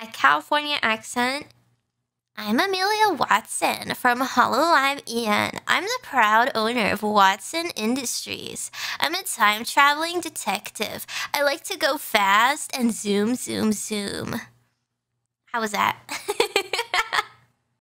a California accent. I'm Amelia Watson from HoloLive EN. I'm the proud owner of Watson Industries. I'm a time-traveling detective. I like to go fast and zoom, zoom, zoom. How was that?